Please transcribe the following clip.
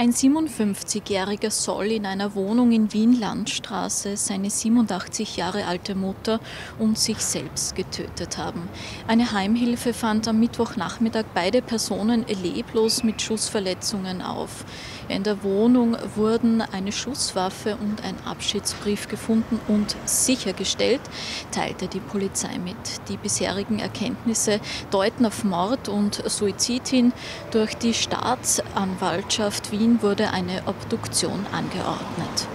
Ein 57-Jähriger soll in einer Wohnung in Wien-Landstraße seine 87 Jahre alte Mutter und sich selbst getötet haben. Eine Heimhilfe fand am Mittwochnachmittag beide Personen leblos mit Schussverletzungen auf. In der Wohnung wurden eine Schusswaffe und ein Abschiedsbrief gefunden und sichergestellt, teilte die Polizei mit. Die bisherigen Erkenntnisse deuten auf Mord und Suizid hin. Durch die Staatsanwaltschaft Wien wurde eine Obduktion angeordnet.